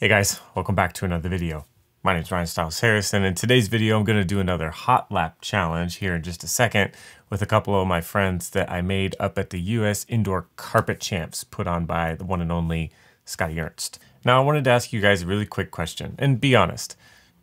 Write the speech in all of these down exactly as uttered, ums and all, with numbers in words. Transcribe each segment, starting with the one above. Hey guys, welcome back to another video. My name is Ryan Stiles Harris, and in today's video I'm going to do another hot lap challenge here in just a second with a couple of my friends that I made up at the U S Indoor Carpet Champs put on by the one and only Scotty Ernst. Now I wanted to ask you guys a really quick question, and be honest,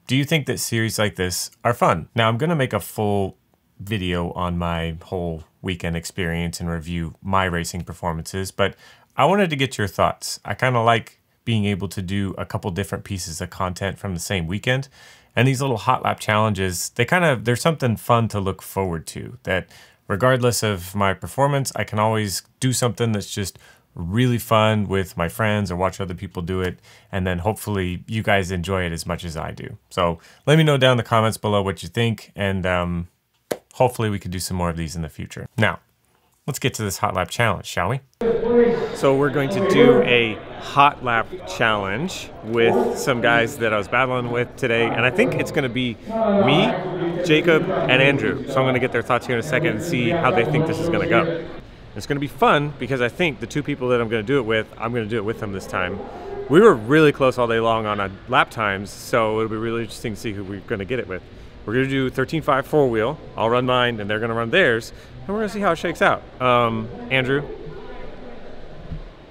do you think that series like this are fun? Now I'm going to make a full video on my whole weekend experience and review my racing performances, but I wanted to get your thoughts. I kind of like being able to do a couple different pieces of content from the same weekend. And these little hot lap challenges, they kind of, there's something fun to look forward to, that regardless of my performance, I can always do something that's just really fun with my friends or watch other people do it. And then hopefully you guys enjoy it as much as I do. So let me know down in the comments below what you think. And um, hopefully we can do some more of these in the future. Now, let's get to this hot lap challenge, shall we? So we're going to do a hot lap challenge with some guys that I was battling with today, and I think it's gonna be me, Jacob, and Andrew. So I'm gonna get their thoughts here in a second and see how they think this is gonna go. It's gonna be fun because I think the two people that I'm gonna do it with, I'm gonna do it with them this time. We were really close all day long on our lap times, so it'll be really interesting to see who we're gonna get it with. We're gonna do thirteen five four wheel. I'll run mine and they're gonna run theirs. And we're gonna see how it shakes out. Um, Andrew?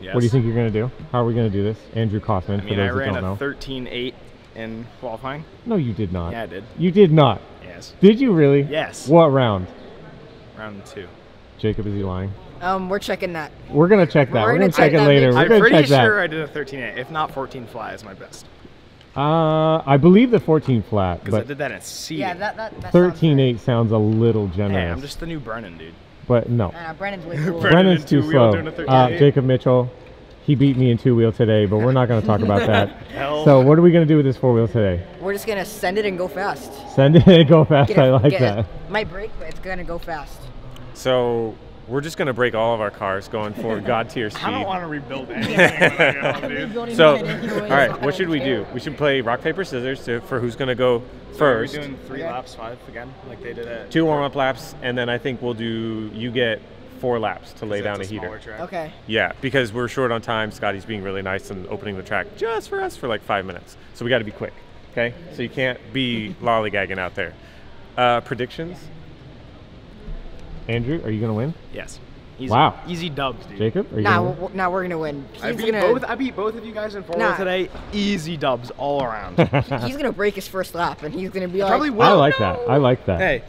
Yes. What do you think you're gonna do? How are we gonna do this? Andrew Kaufman, I mean, for those I ran that don't a thirteen eight in qualifying. No, you did not. Yeah, I did. You did not? Yes. Did you really? Yes. What round? Round two. Jacob, is he lying? Um, we're checking that. We're gonna check that. We're, we're gonna, gonna check, check it later. We're I'm gonna pretty check sure that. I did a thirteen eight. If not, fourteen fly is my best. Uh, I believe the fourteen flat. Because I did that at seed. Yeah, that, that, that thirteen eight sounds a little generous. Hey, I'm just the new Brennan, dude. But no. Uh, Brennan's, way cool. Brennan's too slow. Uh, Jacob Mitchell, he beat me in two wheel today, but we're not going to talk about that. So what are we going to do with this four wheel today? We're just going to send it and go fast. Send it and go fast. Get I like that. It. Might break, but it's going to go fast. So we're just going to break all of our cars going for God tier speed. I don't want to rebuild anything. Dude. So, all right, what should we do? We should play rock, paper, scissors to, for who's going to go so first. Are we doing three yeah. laps, five again, like they did at... Two warm-up laps, and then I think we'll do, you get four laps to lay down a, a heater. Track. Okay. Yeah, because we're short on time. Scotty's being really nice and opening the track just for us for like five minutes. So we got to be quick, okay? So you can't be lollygagging out there. Uh, predictions? Yeah. Andrew, are you gonna win? Yes. Easy. Wow. Easy dubs, dude. Jacob, are you nah, gonna win? Nah, we're gonna win. He's I beat gonna... both. I beat both of you guys in four nah. today. Easy dubs all around. He's gonna break his first lap, and he's gonna be like, probably will. I like no. that. I like that. Hey,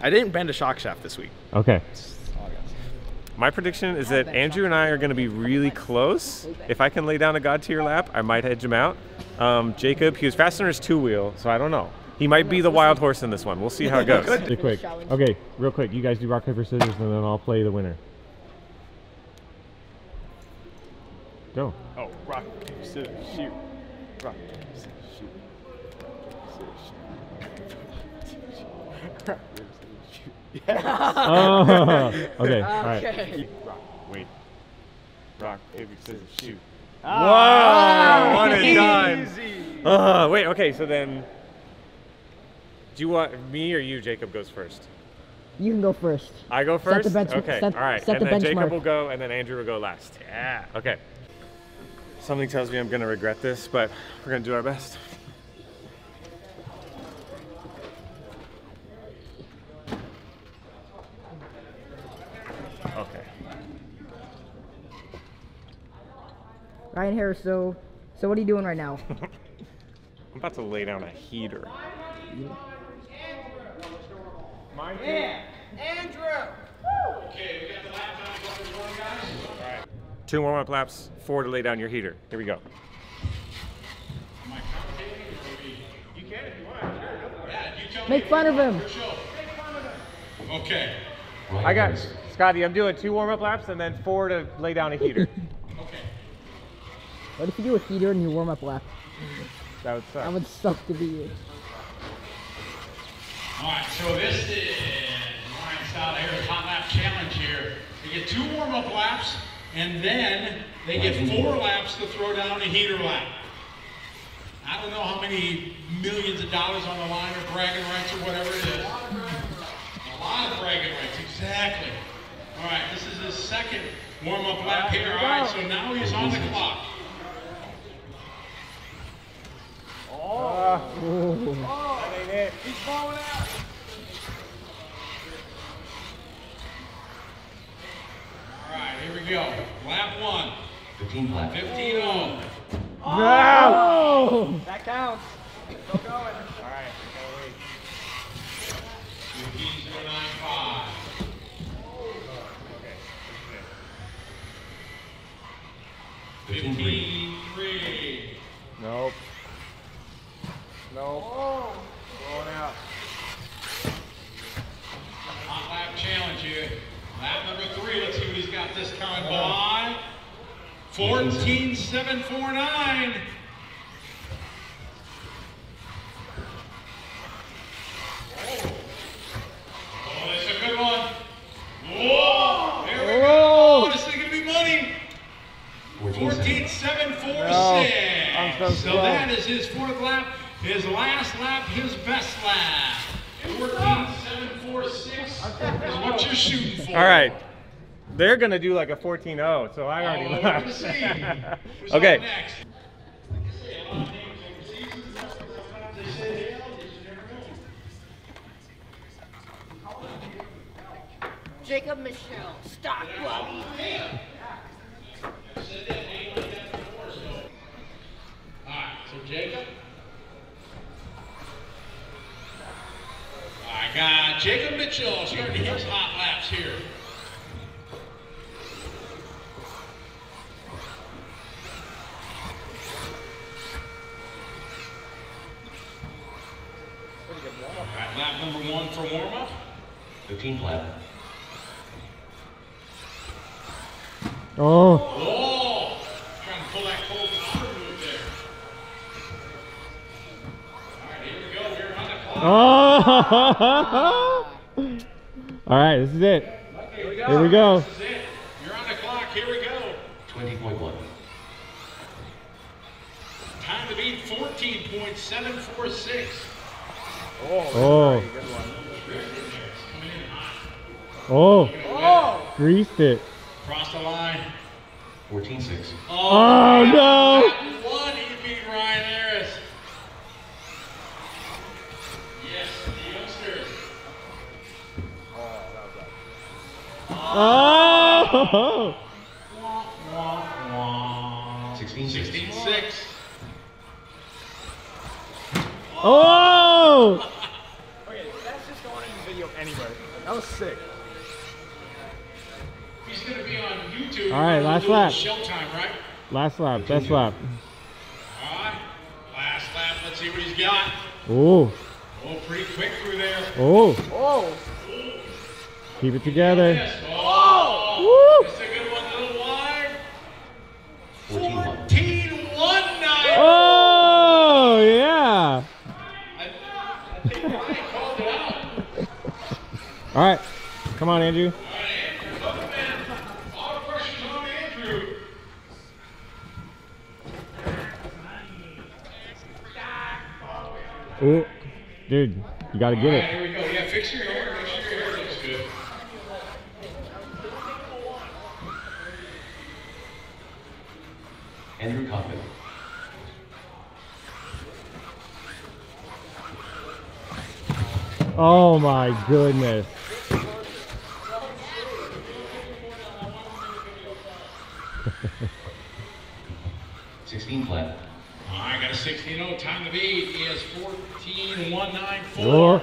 I didn't bend a shock shaft this week. Okay. My prediction is that Andrew and I are gonna be really close. If I can lay down a God tier lap, I might hedge him out. Um, Jacob, he was faster in his two wheel, so I don't know. He might be the wild horse in this one. We'll see how it goes. Quick. Okay, real quick. You guys do rock, paper, scissors, and then I'll play the winner. Go. Oh, rock, paper, scissors, shoot. Rock, paper, scissors, shoot. Rock, paper, scissors, shoot. Yeah. Oh, okay, all right. Rock, wait. Rock, paper, scissors, shoot. Whoa! One and done. Uh, wait, okay, so then... Do you want me or you, Jacob, goes first? You can go first. I go first? Set the bench, okay, set, all right. Set and the then benchmark. Jacob will go, and then Andrew will go last. Yeah, okay. Something tells me I'm going to regret this, but we're going to do our best. Okay. Ryan Harris, so, so what are you doing right now? I'm about to lay down a heater. Yeah. Mine too. Yeah, Andrew. Woo. Okay, we got the lap times one, guys. All right. Two warm-up laps, four to lay down your heater. Here we go. You can if you want. Yeah, you tell Make me fun of him. Make fun of him. Okay. I got Scotty. I'm doing two warm-up laps and then four to lay down a heater. Okay. What if you do a heater in your warm-up lap? That would suck. That would suck to be you. All right, so this is Ryan Stiles Harris hot lap challenge here. They get two warm-up laps, and then they get four laps to throw down a heater lap. I don't know how many millions of dollars on the line or bragging rights or whatever it is. A lot of bragging rights, exactly. All right, this is his second warm-up lap here. All right, so now he's on the clock. fifteen black. fifteen oh. Oh, no! That counts. Still going. All right. fifteen oh nine five. fifteen three. Nope. Nope. Oh. Going out. Hot lap challenge here. Lap number three. Let's see what he's got this time by. fourteen seven forty-nine. Oh, that's a good one. Whoa! There we go. Oh, this is going to be money. fourteen seven forty-six. No, so so that is his fourth lap, his last lap, his best lap. fourteen seven forty-six is what you're shooting for. All right. They're going to do like a fourteen oh, so I already oh, left. See. Okay. Next? Jacob Mitchell, Stockwell. Alright, so Jacob. I got Jacob Mitchell starting his hot laps here. Alright, lap number one for warm up. fifteen lap. Oh. Whoa! Trying to pull that cold water move there. Alright, here we go. We're on the clock. Oh! Alright, this is it. Here we go. Here we go. This is it. You're on the clock. Here we go. twenty point one. Time to beat fourteen seven forty-six. Oh, oh. Good one. Oh. Oh. Greased it. Cross the line. fourteen six. Oh, oh no! One E P Ryan Harris. Yes, the youngsters. Oh, that was awesome. Oh! sixteen six. Oh! Okay, that's just going in the video anyway. That was sick. He's going to be on YouTube. All right, last lap. Showtime, right? Last lap, continue. Best lap. All right, last lap. Let's see what he's got. Oh. Oh, pretty quick through there. Oh. Oh. Keep it together. Oh. Woo. That's a good one, a little wide. fourteen one nine. Oh, yeah. I, I think Ryan called it out. All right, come on, Andrew. Ooh, dude, you gotta get right, it. Here we go. Yeah, fix your hair. Make sure your hair looks good. Andrew Kaufman. Oh my goodness. sixteen flat. I got a sixteen oh, time to beat is fourteen one ninety-four.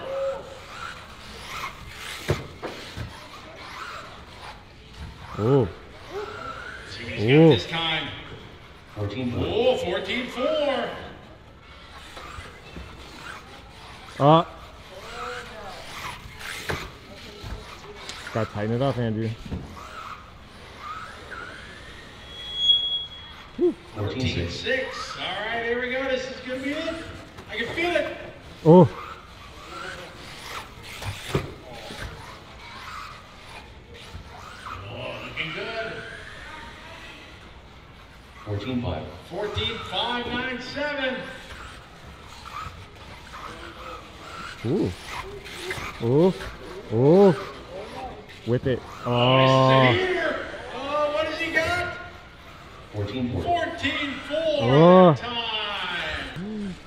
Oh. See what he's got this time. fourteen four. Oh, fourteen four. Uh. Gotta tighten it up, Andrew. fourteen six. All right, here we go. This is going to be it. I can feel it. Oh. Oh, looking good. fourteen five. fourteen five ninety-seven. Ooh. Oh. Oh. Whip it. Oh. Oh, fourteen four. fourteen four time.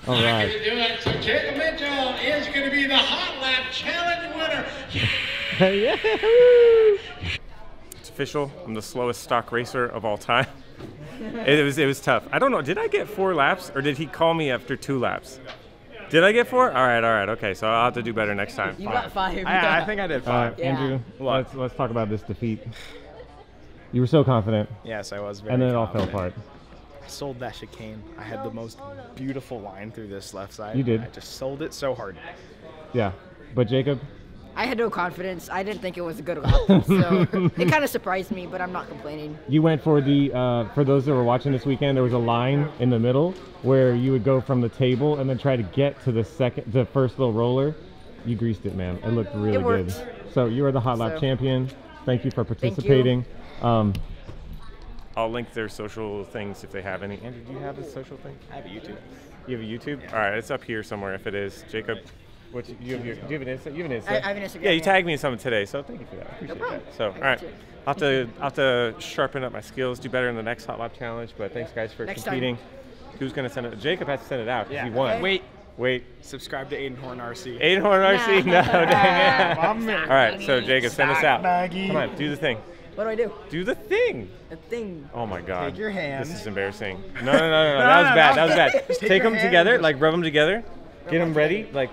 All Not right. Gonna do it. So Jacob Mitchell is going to be the hot lap challenge winner. Yeah. It's official. I'm the slowest stock racer of all time. It was it was tough. I don't know. Did I get four laps, or did he call me after two laps? Did I get four? All right, all right, okay. So I'll have to do better next time. You five. got five. I, I think I did five. Uh, yeah. Andrew, let's let's talk about this defeat. You were so confident. Yes, I was. Very and then confident. It all fell apart. I sold that chicane. I had the most beautiful line through this left side. You did. I just sold it so hard. Yeah, but Jacob. I had no confidence. I didn't think it was a good lap, so it kind of surprised me. But I'm not complaining. You went for the uh, for those that were watching this weekend. There was a line in the middle where you would go from the table and then try to get to the second, the first little roller. You greased it, man. It looked really it good. So you are the hot lap so, champion. Thank you for participating. You. Um, I'll link their social things if they have any. Andrew, do you have a social thing? I have a YouTube. You have a YouTube? Yeah. All right, it's up here somewhere. If it is, Jacob. What you, you, have your, do you have an Insta? You have an Insta? I, I have an Instagram. Yeah, you tagged me in something today, so thank you for that. I appreciate no that. So, all right. I'll have, to, I'll have to sharpen up my skills, do better in the next Hot Lap Challenge, but thanks, guys, for next competing. Time. Who's going to send it? Jacob has to send it out because yeah. he won. Okay. Wait. Wait. Subscribe to Aidenhorn R C. Aidenhorn R C? No, dang it. All right, so, Jacob, send us out. Come on, do the thing. What do I do? Do the thing. The thing. Oh, my God. Take your hand. This is embarrassing. No, no, no, no, no. That was bad. That was bad. Just take them together, like, rub them together, get them ready, like,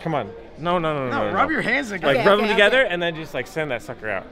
come on. No, no, no, no, no. No, rub no. your hands together. Like, okay, rub okay, them okay. together and then just, like, send that sucker out.